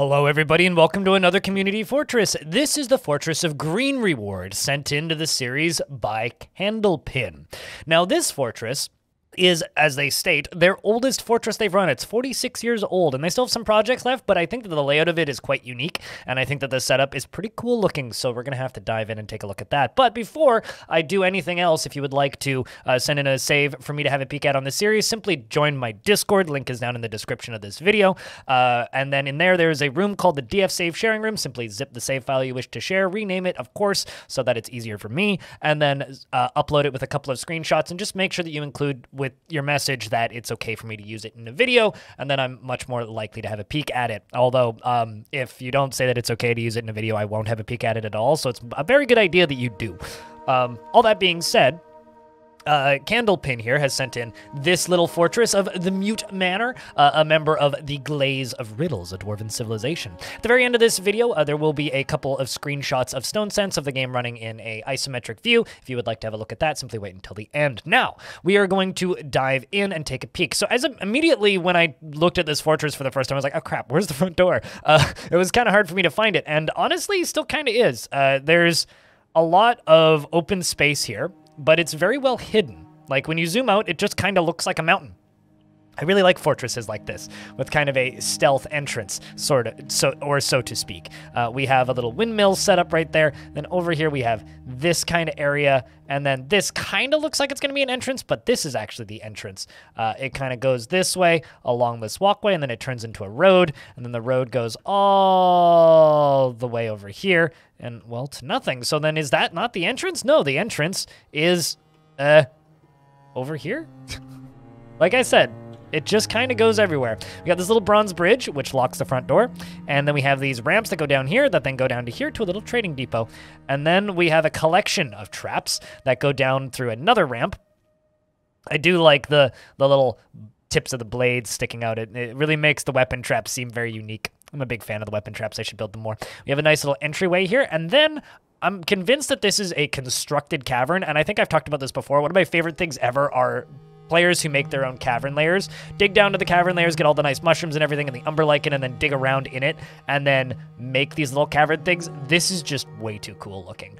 Hello everybody and welcome to another Community Fortress. This is the Fortress of Green Reward, sent into the series by Candlepin. Now this fortress is, as they state, their oldest fortress they've run. It's 46 years old and they still have some projects left, but I think that the layout of it is quite unique and I think that the setup is pretty cool looking, so we're going to have to dive in and take a look at that. But before I do anything else, if you would like to send in a save for me to have a peek at on the series, simply join my Discord. Link is down in the description of this video. And then in there is a room called the DF Save Sharing Room. Simply zip the save file you wish to share, rename it, of course, so that it's easier for me, and then upload it with a couple of screenshots and just make sure that you include with your message that it's okay for me to use it in a video, and then I'm much more likely to have a peek at it. Although, if you don't say that it's okay to use it in a video, I won't have a peek at it at all, so it's a very good idea that you do. All that being said, Candlepin here has sent in this little fortress of the Mute Manor, a member of the Glaze of Riddles, a dwarven civilization. At the very end of this video, there will be a couple of screenshots of Stone Sense of the game running in a isometric view. If you would like to have a look at that, simply wait until the end. Now, we are going to dive in and take a peek. So immediately when I looked at this fortress for the first time, I was like, oh crap, where's the front door? It was kind of hard for me to find it, and honestly, still kind of is. There's a lot of open space here, but it's very well hidden. Like, when you zoom out, it just kind of looks like a mountain. I really like fortresses like this, with kind of a stealth entrance, sort of, so to speak. We have a little windmill set up right there, then over here we have this kind of area, and then this kind of looks like it's going to be an entrance, but this is actually the entrance. It kind of goes this way, along this walkway, and then it turns into a road, and then the road goes all the way over here, and, well, to nothing. So then is that not the entrance? No, the entrance is, over here? Like I said, it just kind of goes everywhere. We got this little bronze bridge, which locks the front door. And then we have these ramps that go down here, that then go down to here to a little trading depot. And then we have a collection of traps that go down through another ramp. I do like the little tips of the blades sticking out. It really makes the weapon traps seem very unique. I'm a big fan of the weapon traps. I should build them more. We have a nice little entryway here. And then I'm convinced that this is a constructed cavern. And I think I've talked about this before. One of my favorite things ever are players who make their own cavern layers, dig down to the cavern layers, get all the nice mushrooms and everything and the umber lichen, and then dig around in it and then make these little cavern things. This is just way too cool looking.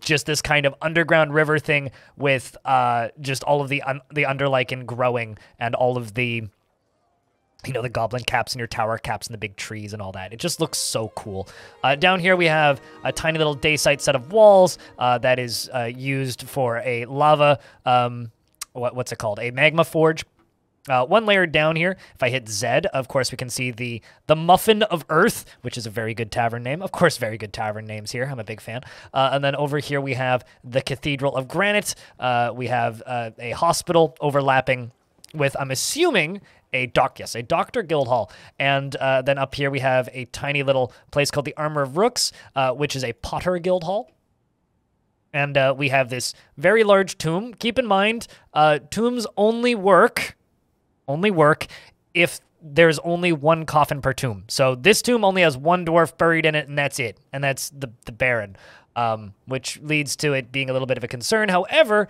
Just this kind of underground river thing with just all of the under lichen growing and all of the, you know, the goblin caps and your tower caps and the big trees and all that. It just looks so cool. Down here we have a tiny little dacite set of walls that is used for a lava... what's it called? A magma forge. One layer down here, if I hit Z, of course we can see the Muffin of Earth, which is a very good tavern name. Of course, very good tavern names here. I'm a big fan. And then over here we have the Cathedral of Granite. We have a hospital overlapping with, I'm assuming, a dock. Yes, a doctor guild hall. And then up here we have a tiny little place called the Armor of Rooks, which is a potter guild hall. And we have this very large tomb. Keep in mind, tombs only work if there's only one coffin per tomb. So this tomb only has one dwarf buried in it, and that's it. And that's the Baron, which leads to it being a little bit of a concern. However,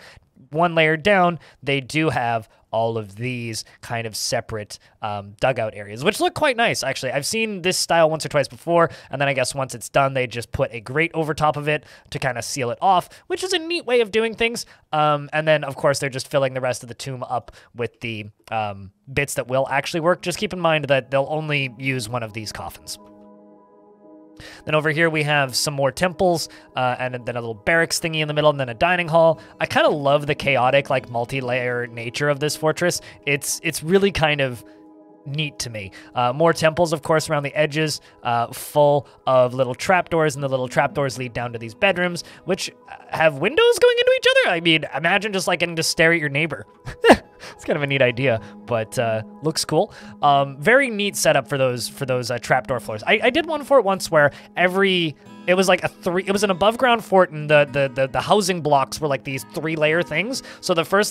one layer down, they do have all of these kind of separate dugout areas, which look quite nice, actually. I've seen this style once or twice before, and then I guess once it's done, they just put a grate over top of it to kind of seal it off, which is a neat way of doing things. And then, of course, they're just filling the rest of the tomb up with the bits that will actually work. Just keep in mind that they'll only use one of these coffins. Then over here we have some more temples, and then a little barracks thingy in the middle, and then a dining hall. I kind of love the chaotic, like, multi-layer nature of this fortress. It's really kind of neat to me. More temples, of course, around the edges, full of little trapdoors, and the little trapdoors lead down to these bedrooms, which have windows going into each other. I mean, imagine just, like, getting to stare at your neighbor. It's kind of a neat idea, but looks cool. Very neat setup for those trapdoor floors. I did one fort once where it was an above ground fort, and the housing blocks were like these 3-layer things. So the first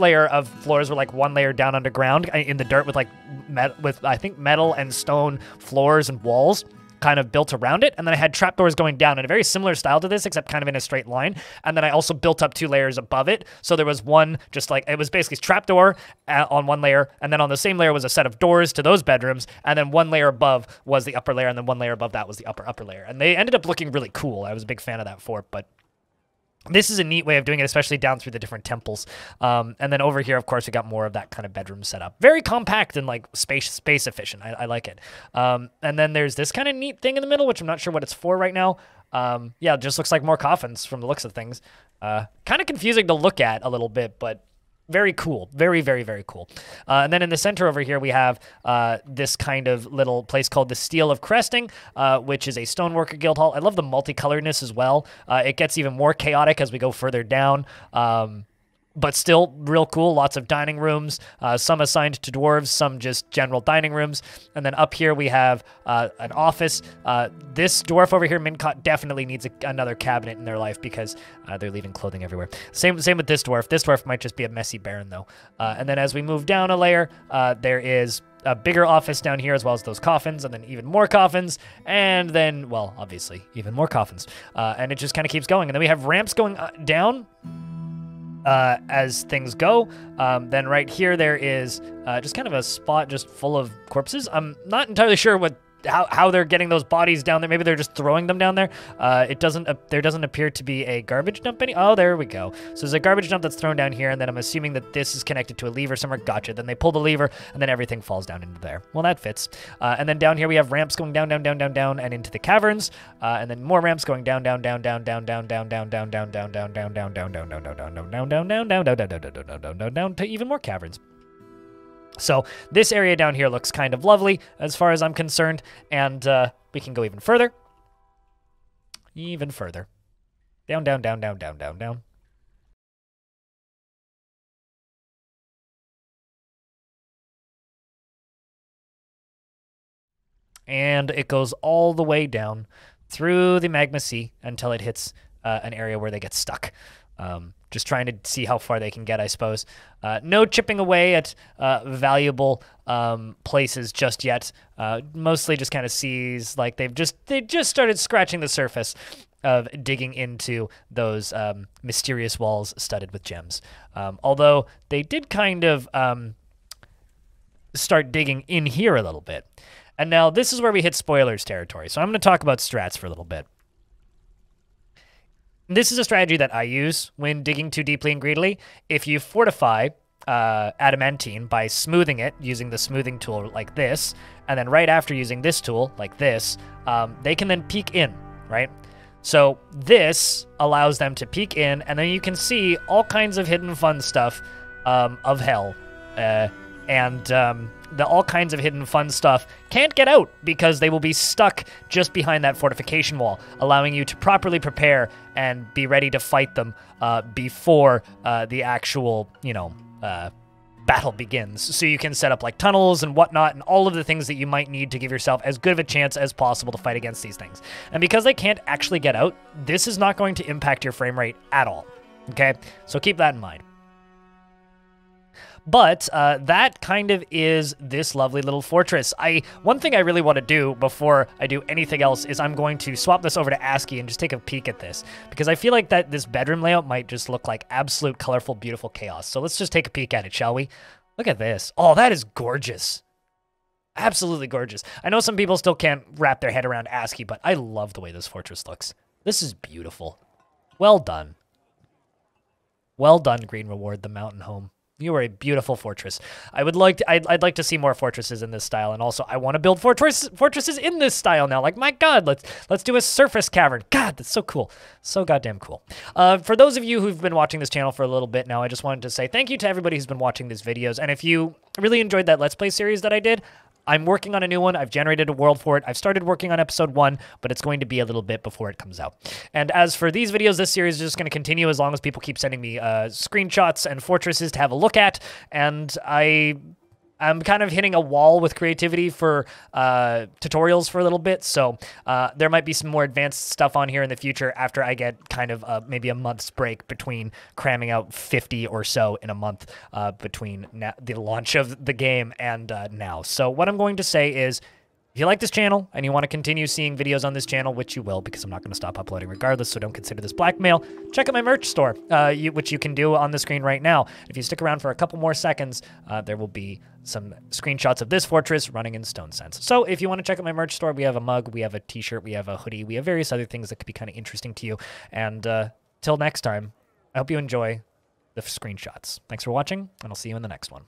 layer of floors were like one layer down underground in the dirt with I think metal and stone floors and walls. kind of built around it, and then I had trapdoors going down in a very similar style to this, except kind of in a straight line. And then I also built up two layers above it, so there was one just like, it was basically trapdoor on one layer, and then on the same layer was a set of doors to those bedrooms, and then one layer above was the upper layer, and then one layer above that was the upper layer. And they ended up looking really cool. I was a big fan of that fort, but this is a neat way of doing it, especially down through the different temples. And then over here, of course, we got more of that kind of bedroom setup. Very compact and like space efficient. I like it. And then there's this kind of neat thing in the middle, which I'm not sure what it's for right now. Yeah, it just looks like more coffins from the looks of things. Kind of confusing to look at a little bit, but very cool. Very, very, very cool. And then in the center over here, we have this kind of little place called the Steel of Cresting, which is a stoneworker guild hall. I love the multicoloredness as well. It gets even more chaotic as we go further down. But still real cool. Lots of dining rooms, some assigned to dwarves, some just general dining rooms. And then up here we have an office. This dwarf over here, Mincot, definitely needs another cabinet in their life because they're leaving clothing everywhere. Same with this dwarf. This dwarf might just be a messy baron, though. And then as we move down a layer, there is a bigger office down here, as well as those coffins, and then even more coffins, and then, well, obviously, even more coffins. And it just kind of keeps going. And then we have ramps going down as things go. Then right here there is just kind of a spot just full of corpses. I'm not entirely sure how they're getting those bodies down there. Maybe they're just throwing them down there. There doesn't appear to be a garbage dump any. Oh, there we go. So there's a garbage dump that's thrown down here, and then I'm assuming that this is connected to a lever somewhere. Gotcha. Then they pull the lever, and then everything falls down into there. Well, that fits. And then down here we have ramps going down, down, down, down, down, and into the caverns. And then more ramps going down, down, down, down, down, down, down, down, down, down, down, down, down, down, down, down, down, down, down, down, down, down, down, down, down, down, down, down, down, down, to even more caverns. So this area down here looks kind of lovely as far as I'm concerned, and we can go even further. Even further. Down, down, down, down, down, down, down. And it goes all the way down through the magma sea until it hits an area where they get stuck. Just trying to see how far they can get, I suppose. No chipping away at valuable places just yet. Mostly just kind of sees like they just started scratching the surface of digging into those mysterious walls studded with gems. Although they did kind of start digging in here a little bit. And now this is where we hit spoilers territory. So I'm going to talk about strats for a little bit. This is a strategy that I use when digging too deeply and greedily. If you fortify adamantine by smoothing it, using the smoothing tool like this, and then right after using this tool like this, they can then peek in, right? So this allows them to peek in, and then you can see all kinds of hidden fun stuff of hell. The all kinds of hidden fun stuff can't get out because they will be stuck just behind that fortification wall, allowing you to properly prepare and be ready to fight them before the actual, you know, battle begins. So you can set up like tunnels and whatnot and all of the things that you might need to give yourself as good of a chance as possible to fight against these things. And because they can't actually get out, this is not going to impact your frame rate at all. Okay? So keep that in mind. But that kind of is this lovely little fortress. One thing I really want to do before I do anything else is I'm going to swap this over to ASCII and just take a peek at this, because I feel like that this bedroom layout might just look like absolute colorful, beautiful chaos. So let's just take a peek at it, shall we? Look at this. Oh, that is gorgeous. Absolutely gorgeous. I know some people still can't wrap their head around ASCII, but I love the way this fortress looks. This is beautiful. Well done. Well done, Green Reward, the mountain home. You are a beautiful fortress. I'd like to see more fortresses in this style, and also I want to build fortresses in this style now. Like, my God, let's do a surface cavern. God, that's so cool, so goddamn cool. For those of you who've been watching this channel for a little bit now, I just wanted to say thank you to everybody who's been watching these videos. And if you really enjoyed that Let's Play series that I did, I'm working on a new one. I've generated a world for it. I've started working on episode 1, but it's going to be a little bit before it comes out. And as for these videos, this series is just going to continue as long as people keep sending me screenshots and fortresses to have a look at. And I'm kind of hitting a wall with creativity for tutorials for a little bit, so there might be some more advanced stuff on here in the future after I get kind of maybe a month's break between cramming out 50 or so in a month between the launch of the game and now. So what I'm going to say is If you like this channel and you want to continue seeing videos on this channel, which you will because I'm not going to stop uploading regardless, so don't consider this blackmail, check out my merch store, which you can do on the screen right now. If you stick around for a couple more seconds, there will be some screenshots of this fortress running in Stone Sense. So if you want to check out my merch store, we have a mug, we have a t-shirt, we have a hoodie, we have various other things that could be kind of interesting to you. And till next time, I hope you enjoy the screenshots. Thanks for watching, and I'll see you in the next one.